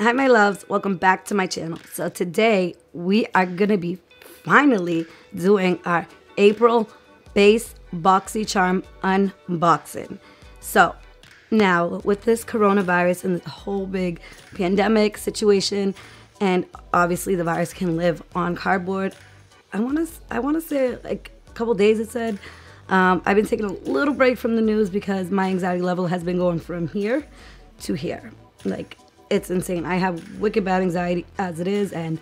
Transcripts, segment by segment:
Hi my loves, welcome back to my channel. So today we are gonna be finally doing our April base BoxyCharm unboxing. So now with this coronavirus and the whole big pandemic situation, and obviously the virus can live on cardboard, I wanna say like a couple days it said. I've been taking a little break from the news because my anxiety level has been going from here to here. Like, it's insane. I have wicked bad anxiety as it is, and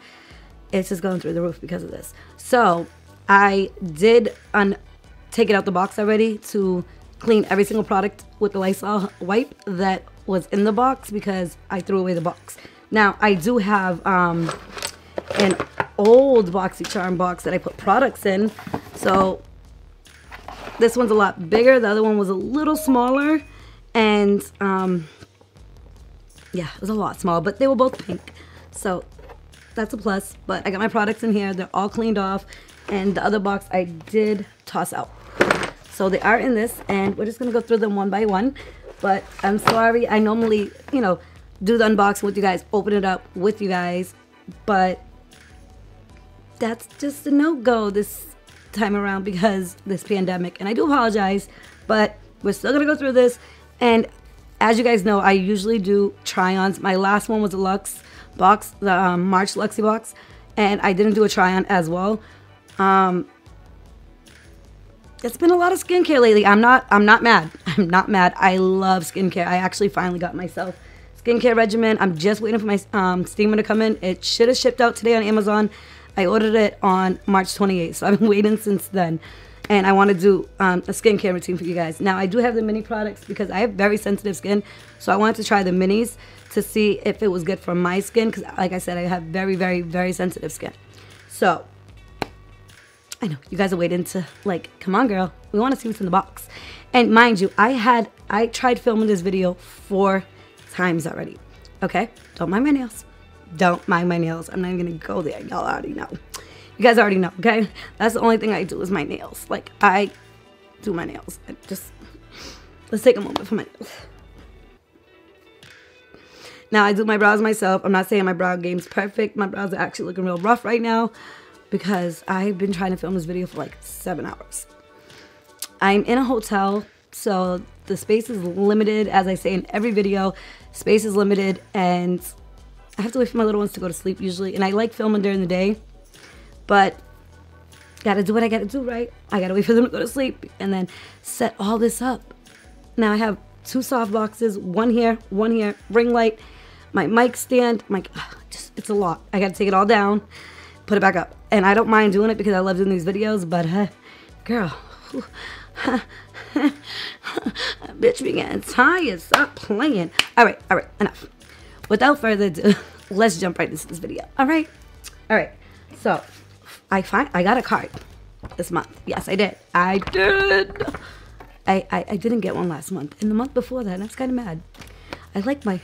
it's just going through the roof because of this. So I did take it out the box already to clean every single product with the Lysol wipe that was in the box because I threw away the box. Now, I do have an old BoxyCharm box that I put products in. So this one's a lot bigger. The other one was a little smaller, and yeah, it was a lot smaller, but they were both pink, so that's a plus. But I got my products in here. They're all cleaned off, and the other box I did toss out. So they are in this, and we're just going to go through them one by one. But I'm sorry. I normally, you know, do the unboxing with you guys, open it up with you guys, but that's just a no-go this time around because this pandemic. And I do apologize, but we're still going to go through this. And as you guys know, I usually do try-ons. My last one was a Luxe box, the March Luxe box, and I didn't do a try-on as well. It's been a lot of skincare lately. I'm not mad. I'm not mad. I love skincare. I actually finally got myself skincare regimen. I'm just waiting for my steamer to come in. It should have shipped out today on Amazon. I ordered it on March 28th, so I've been waiting since then. And I want to do a skincare routine for you guys. Now, I do have the mini products because I have very sensitive skin. So I wanted to try the minis to see if it was good for my skin. Because like I said, I have very, very, very sensitive skin. So, I know, you guys are waiting to like, come on girl, we want to see what's in the box. And mind you, I tried filming this video 4 times already. Okay, don't mind my nails. Don't mind my nails. I'm not even going to go there. Y'all already know. You guys already know, okay? That's the only thing I do is my nails. Like, I do my nails. Let's take a moment for my nails. Now, I do my brows myself. I'm not saying my brow game's perfect. My brows are actually looking real rough right now because I've been trying to film this video for like 7 hours. I'm in a hotel, so the space is limited. As I say in every video, space is limited, and I have to wait for my little ones to go to sleep usually, and I like filming during the day. But gotta do what I gotta do, right? I gotta wait for them to go to sleep and then set all this up. Now I have 2 soft boxes, one here, ring light, my mic stand, it's a lot. I gotta take it all down, put it back up. And I don't mind doing it because I love doing these videos, but girl, bitch began tired, stop playing. All right, enough. Without further ado, let's jump right into this video, all right? All right, so. I got a card this month. Yes, I did. I didn't get one last month. And the month before that, and I was kind of mad. I like my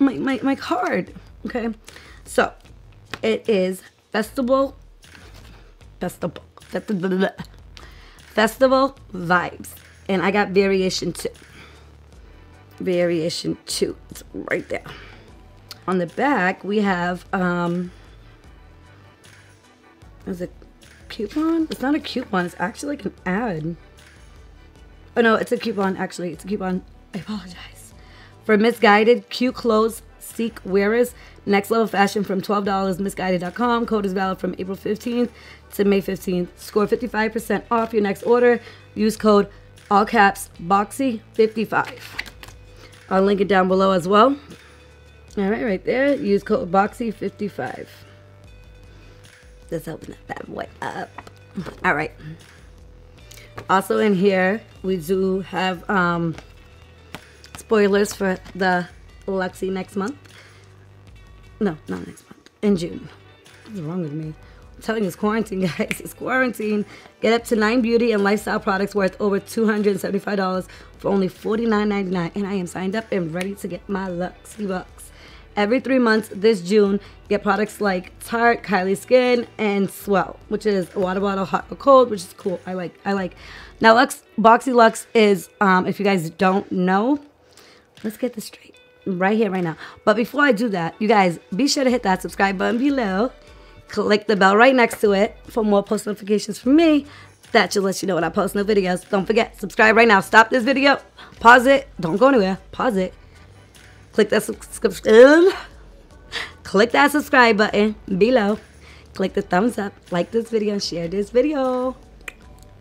my card. Okay, so it is festival vibes, and I got variation 2. It's right there. On the back, we have is it a coupon? It's not a coupon. It's actually like an ad. Oh, no. It's a coupon, actually. It's a coupon. I apologize. For misguided cute clothes, seek wearers. Next level fashion from $12. Misguided.com. Code is valid from April 15th to May 15th. Score 55% off your next order. Use code, all caps, BOXY55. I'll link it down below as well. All right, right there. Use code BOXY55. Let's open that bad boy up. All right. Also in here, we do have spoilers for the Luxe next month. No, not next month. In June. What's wrong with me? I'm telling you, it's quarantine, guys. It's quarantine. Get up to 9 beauty and lifestyle products worth over $275 for only $49.99. And I am signed up and ready to get my Luxe box. Every 3 months this June, get products like Tarte, Kylie Skin, and Swell, which is a water bottle, hot or cold, which is cool. I like. Now, Luxe, Boxy Luxe is, if you guys don't know, let's get this straight. right here, right now. But before I do that, you guys, be sure to hit that subscribe button below. Click the bell right next to it for more post notifications from me. That should let you know when I post new videos. Don't forget, subscribe right now. Stop this video. Pause it. Don't go anywhere. Pause it. Click that subscription. Click that subscribe button below. Click the thumbs up. Like this video. Share this video.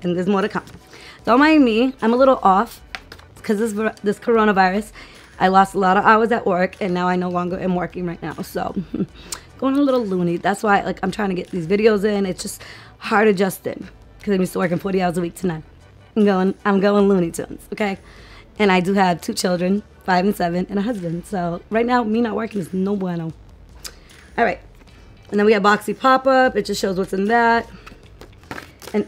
And there's more to come. Don't mind me. I'm a little off because this coronavirus. I lost a lot of hours at work, and now I no longer am working right now. So, going a little loony. That's why, like, I'm trying to get these videos in. It's just hard adjusting because I'm used to working 40 hours a week to none. I'm going Looney Tunes, okay? And I do have two children, 5 and 7, and a husband. So right now, me not working is no bueno. All right, and then we have Boxy Pop Up. It just shows what's in that. And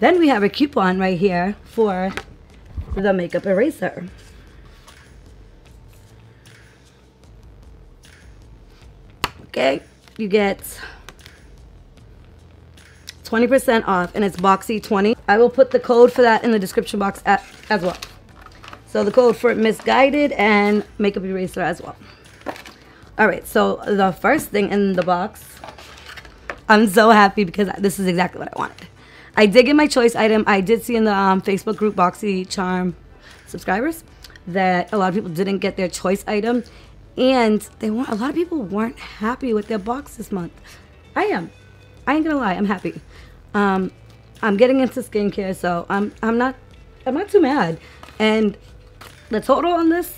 then we have a coupon right here for the makeup eraser. Okay, you get 20% off, and it's Boxy20. I will put the code for that in the description box as well. So the code for Misguided and makeup eraser as well. All right, so the first thing in the box, I'm so happy because this is exactly what I wanted. I did get my choice item. I did see in the Facebook group BoxyCharm subscribers that a lot of people didn't get their choice item, and a lot of people weren't happy with their box this month. I am. I ain't gonna lie. I'm happy. I'm getting into skincare, so I'm not too mad. And the total on this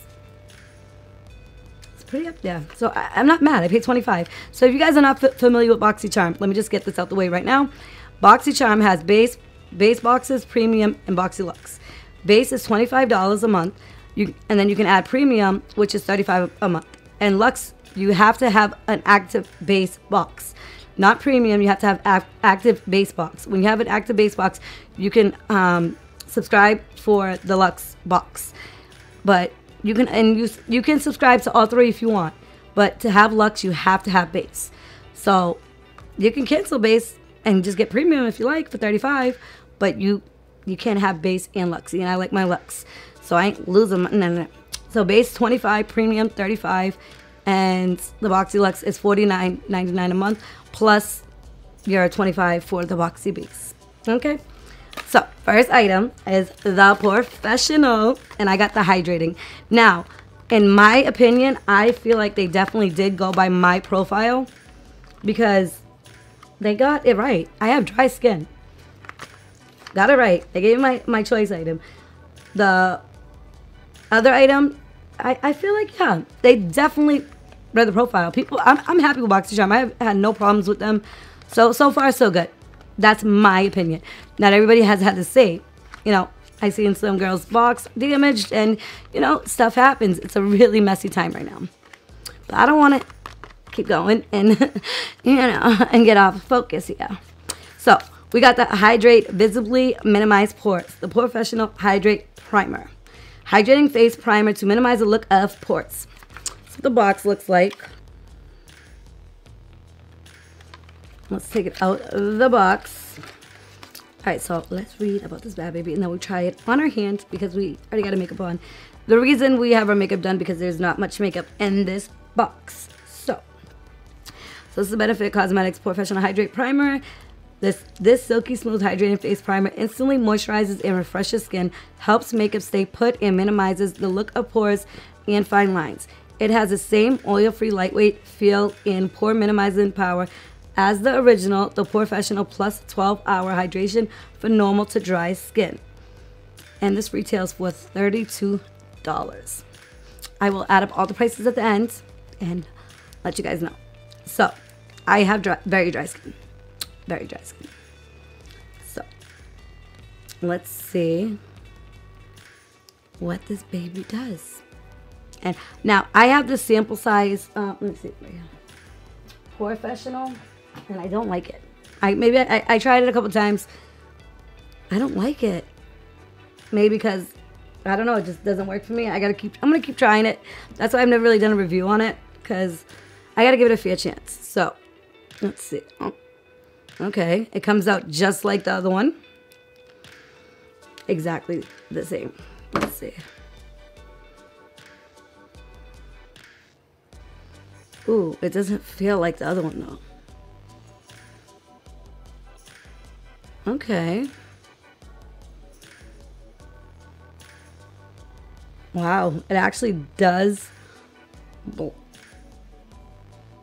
is pretty up there. So I'm not mad. I paid $25. So if you guys are not familiar with BoxyCharm, let me just get this out the way right now. BoxyCharm has base boxes, premium, and Boxy Luxe. Base is $25 a month, and then you can add premium, which is $35 a month. And Luxe, you have to have an active base box. Not premium, you have to have active base box. When you have an active base box, you can subscribe for the Luxe box. But you can, and you can subscribe to all three if you want. But to have Luxe, you have to have base. So you can cancel base and just get premium if you like for $35, but you can't have base and Luxe, and I like my Luxe, so I ain't losing. No. So base $25, premium $35, and the Boxy Luxe is $49.99 a month plus your $25 for the Boxy base. Okay. So first item is the Porefessional, and I got the hydrating. Now, in my opinion, I feel like they definitely did go by my profile because they got it right. I have dry skin. Got it right. They gave me my choice item. The other item, I feel like, yeah, they definitely read the profile. People, I'm happy with BoxyCharm. I have had no problems with them. So far, so good. That's my opinion. Not everybody has had the same. You know, I seen some girls' box damaged, and, you know, stuff happens. It's a really messy time right now. But I don't want to keep going and you know and get off focus here. So we got the Hydrate Visibly Minimize Pores, the Porefessional Hydrate Primer, hydrating face primer to minimize the look of pores. That's what the box looks like. Let's take it out of the box. All right, so let's read about this bad baby, and then we'll try it on our hands because we already got our makeup on. The reason we have our makeup done because there's not much makeup in this box. So this is the Benefit Cosmetics Porefessional Hydrate Primer. This silky smooth hydrating face primer instantly moisturizes and refreshes skin, helps makeup stay put, and minimizes the look of pores and fine lines. It has the same oil-free, lightweight feel and pore minimizing power as the original, the Porefessional Plus 12-hour hydration for normal to dry skin. And this retails for $32. I will add up all the prices at the end and let you guys know. So I have very dry skin. So let's see what this baby does. And now I have the sample size. Let me see. Porefessional, and I don't like it. I tried it a couple times. I don't like it. Maybe because I don't know. It just doesn't work for me. I'm gonna keep trying it. That's why I've never really done a review on it because I gotta give it a fair chance. So, let's see. Oh, okay, it comes out just like the other one. Exactly the same. Let's see. Ooh, it doesn't feel like the other one though. Okay. Wow, it actually does.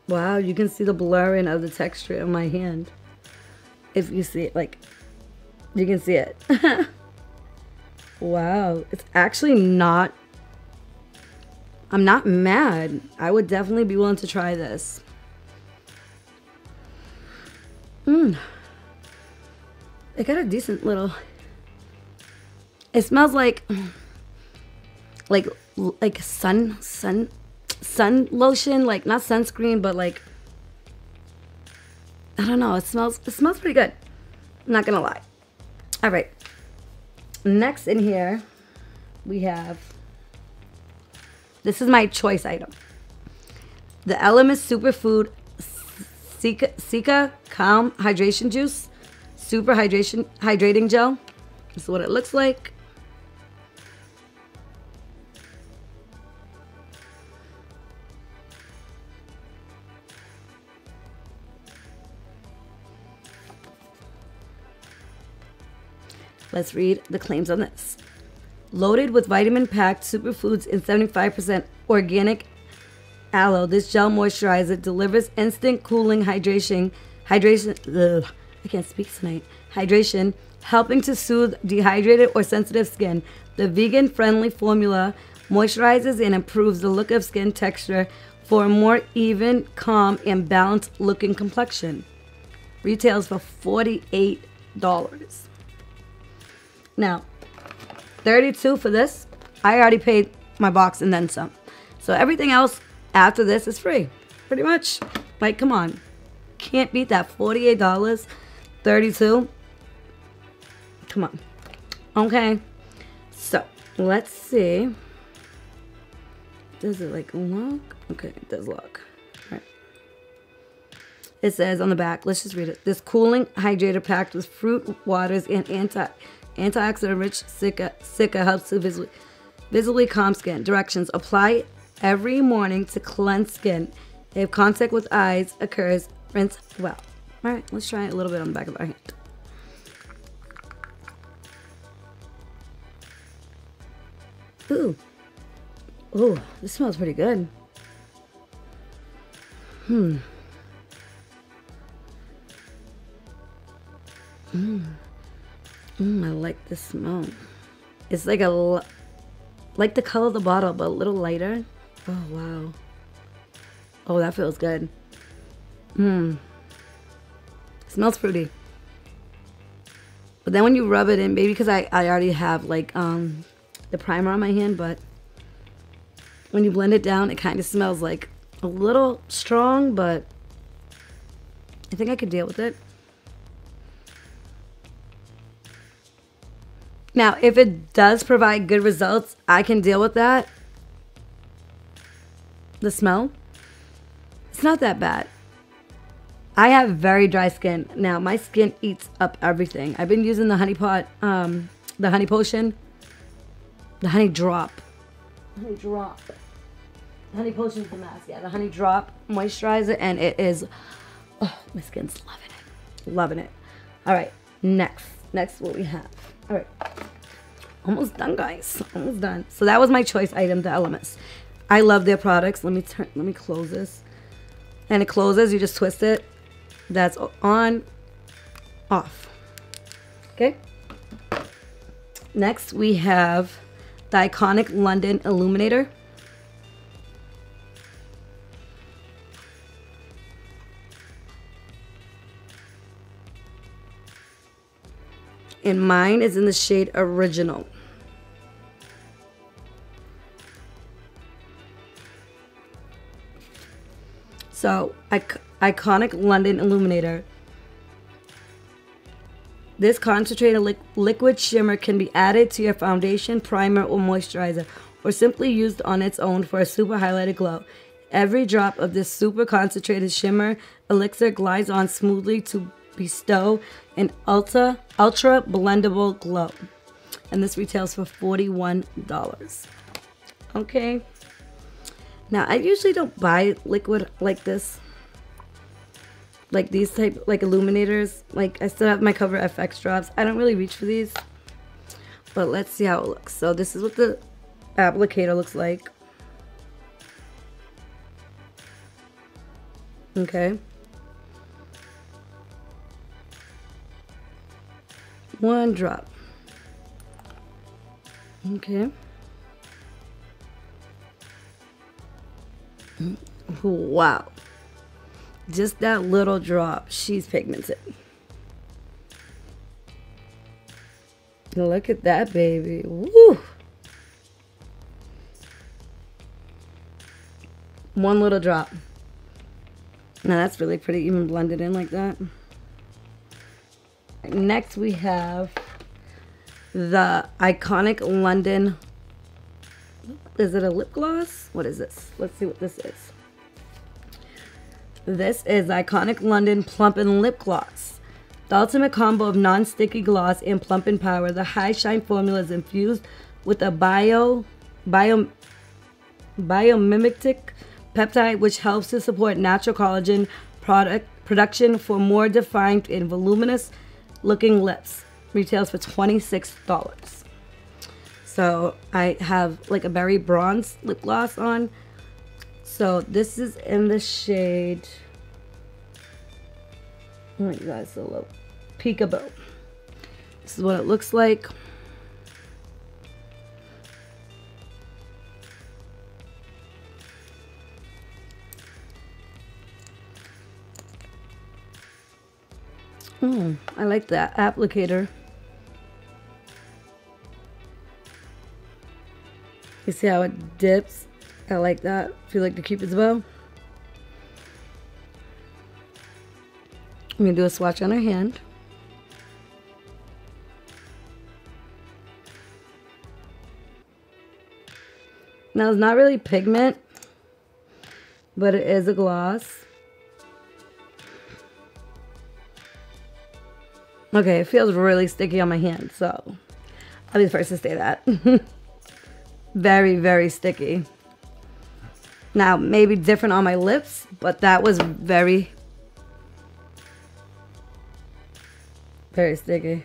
Wow, you can see the blurring of the texture in my hand. If you see it, like, you can see it. Wow, it's actually not, I'm not mad. I would definitely be willing to try this. It got a decent little, it smells like sun lotion, like not sunscreen, but like, I don't know, it smells pretty good. I'm not gonna lie. All right, next in here we have, this is my choice item, the Elemis Superfood Cica Calm Hydration Juice, Super Hydrating Gel. This is what it looks like. Let's read the claims on this. Loaded with vitamin-packed superfoods and 75% organic aloe, this gel moisturizer delivers instant cooling hydration, helping to soothe dehydrated or sensitive skin. The vegan-friendly formula moisturizes and improves the look of skin texture for a more even, calm, and balanced-looking complexion. Retails for $48. Now, $32 for this. I already paid my box and then some. So everything else after this is free, pretty much. Like, come on. Can't beat that $48, $32. Come on. Okay. So, let's see. Does it, like, lock? Okay, it does lock. All right. It says on the back, let's just read it. This cooling hydrator packed with fruit, waters, and antioxidant-rich Cica helps to visibly calm skin. Directions: apply every morning to cleanse skin. If contact with eyes occurs, rinse well. All right, let's try it a little bit on the back of our hand. Ooh, ooh, this smells pretty good. I like the smell. It's like a, like the color of the bottle, but a little lighter. Oh, wow. Oh, that feels good. Smells fruity. But then when you rub it in, maybe because I already have like the primer on my hand, but when you blend it down, it kind of smells like a little strong, but I think I could deal with it. Now, if it does provide good results, I can deal with that. The smell, it's not that bad. I have very dry skin. Now, my skin eats up everything. I've been using the honey pot, the honey potion, the honey drop. Honey drop. The honey potion's the mask, yeah. The honey drop moisturizer, and it is, oh, my skin's loving it. Loving it. All right, next. Next, what we have. All right, almost done, guys. Almost done. So that was my choice item, the Elemis. I love their products. Let me close this. And it closes. You just twist it. That's on, off. Okay. Next, we have the Iconic London Illuminator. And mine is in the shade Original. So, Iconic London Illuminator. This concentrated liquid shimmer can be added to your foundation, primer, or moisturizer, or simply used on its own for a super highlighted glow. Every drop of this super concentrated shimmer elixir glides on smoothly to bestow an ultra blendable glow, and this retails for $41. Okay, Now, I usually don't buy liquid like this, like these type, like illuminators. Like, I still have my Cover FX drops. I don't really reach for these, but let's see how it looks. So this is what the applicator looks like. Okay. One drop. Okay. Wow. Just that little drop. She's pigmented. Look at that, baby. Woo. One little drop. Now that's really pretty, even blended in like that. Next we have the Iconic London. Is it a lip gloss? What is this? Let's see what this is. This is Iconic London Plumping Lip Gloss. The ultimate combo of non-sticky gloss and plumping power. The high shine formula is infused with a biomimetic peptide, which helps to support natural collagen production for more defined and voluminous looking lips. Retails for $26. So I have like a berry bronze lip gloss on. So this is in the shade, oh my god, so low, Peekaboo. This is what it looks like. I like that applicator. You see how it dips? I like that. If you like the Cupid's bow. I'm going to do a swatch on her hand. Now it's not really pigment, but it is a gloss. Okay, it feels really sticky on my hand, so I'll be the first to say that. Very, very sticky. Now, maybe different on my lips, but that was very, very sticky.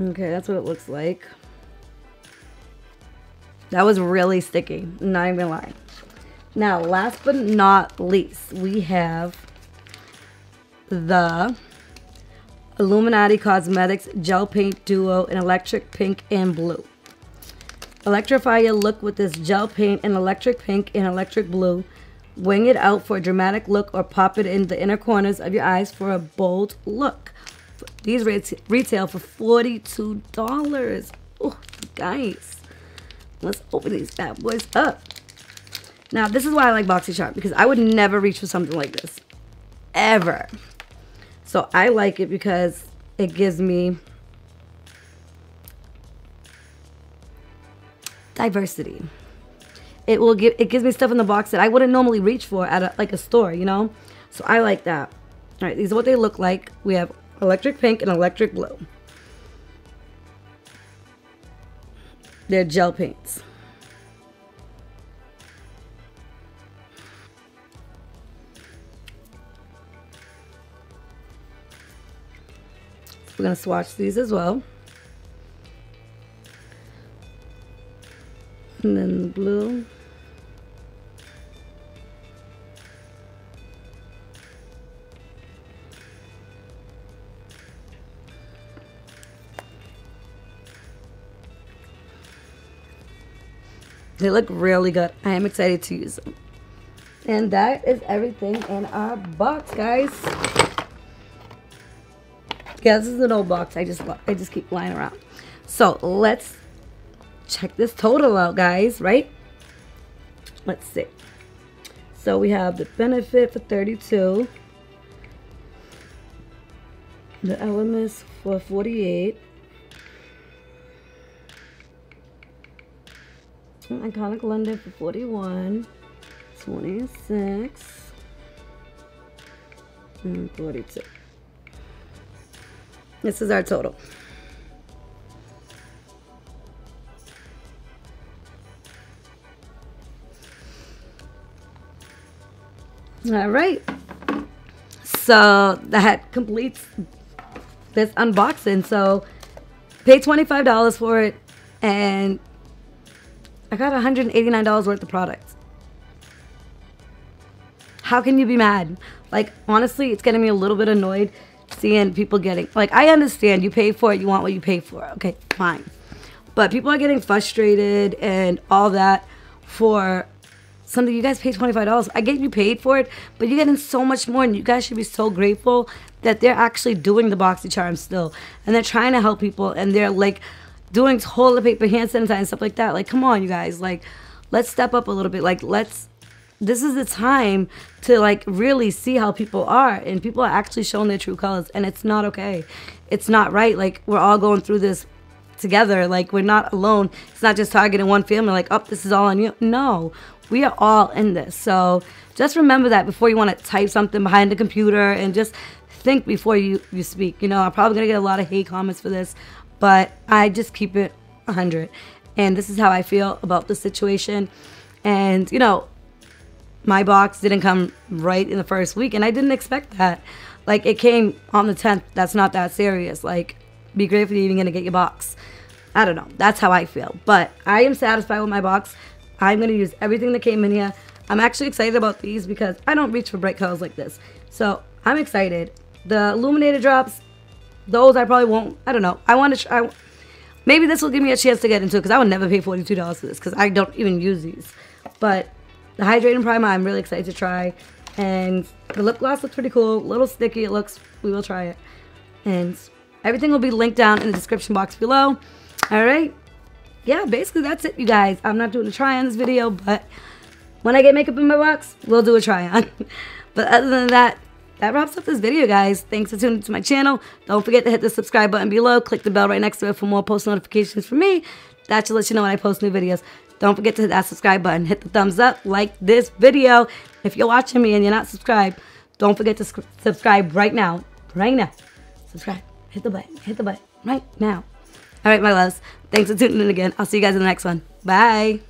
Okay, that's what it looks like. That was really sticky, not even lying. Now, last but not least, we have the Illuminati Cosmetics Gel Paint Duo in Electric Pink and Blue. Electrify your look with this gel paint in electric pink and electric blue. Wing it out for a dramatic look or pop it in the inner corners of your eyes for a bold look. These retail for $42. Oh, guys. Let's open these bad boys up. Now, this is why I like BoxyCharm, because I would never reach for something like this. Ever. So I like it because it gives me diversity. It gives me stuff in the box that I wouldn't normally reach for at a, like a store, you know? So I like that. All right, these are what they look like. We have electric pink and electric blue. They're gel paints. We're going to swatch these as well. And then the blue. They look really good. I am excited to use them. And that is everything in our box, guys. Yeah, this is an old box. I just keep lying around. So let's check this total out, guys. Right? Let's see. So we have the Benefit for $32, the Elemis for $48, Iconic London for $41, $26, and $42. This is our total. All right, so that completes this unboxing. So pay $25 for it, and I got $189 worth of products. How can you be mad? Like, honestly, it's getting me a little bit annoyed seeing people getting, like, I understand you pay for it, you want what you pay for, okay, fine. But people are getting frustrated and all that for something you guys paid $25. I get you paid for it, but you're getting so much more, and you guys should be so grateful that they're actually doing the BoxyCharm still, and they're trying to help people, and they're like doing toilet paper, hand sanitizer, and stuff like that. Like, come on, you guys, like, let's step up a little bit. Like, let's, this is the time to, like, really see how people are, and people are actually showing their true colors, and it's not okay. It's not right. Like, we're all going through this together. Like, we're not alone. It's not just targeting one family, like, oh, this is all on you. No, we are all in this. So just remember that before you want to type something behind the computer, and just think before you speak. You know, I'm probably gonna get a lot of hate comments for this, but I just keep it 100, and this is how I feel about the situation. And, you know, my box didn't come right in the first week, and I didn't expect that. Like, it came on the 10th. That's not that serious. Like, be grateful you're even gonna get your box. I don't know, that's how I feel, but I am satisfied with my box. I'm gonna use everything that came in here. I'm actually excited about these because I don't reach for bright colors like this, so I'm excited. The Illuminator drops, those I probably won't, I don't know, I want to try. Maybe this will give me a chance to get into it, because I would never pay $42 for this, because I don't even use these. But the hydrating primer, I'm really excited to try, and the lip gloss looks pretty cool. A little sticky it looks, we will try it, and everything will be linked down in the description box below. All right, yeah, basically that's it, you guys. I'm not doing a try on this video, but when I get makeup in my box, we'll do a try on. But other than that, that wraps up this video, guys. Thanks for tuning into my channel. Don't forget to hit the subscribe button below. Click the bell right next to it for more post notifications from me. That should let you know when I post new videos. Don't forget to hit that subscribe button. Hit the thumbs up, like this video. If you're watching me and you're not subscribed, don't forget to subscribe right now. Right now. Subscribe. Hit the button right now. All right, my loves. Thanks for tuning in again. I'll see you guys in the next one. Bye.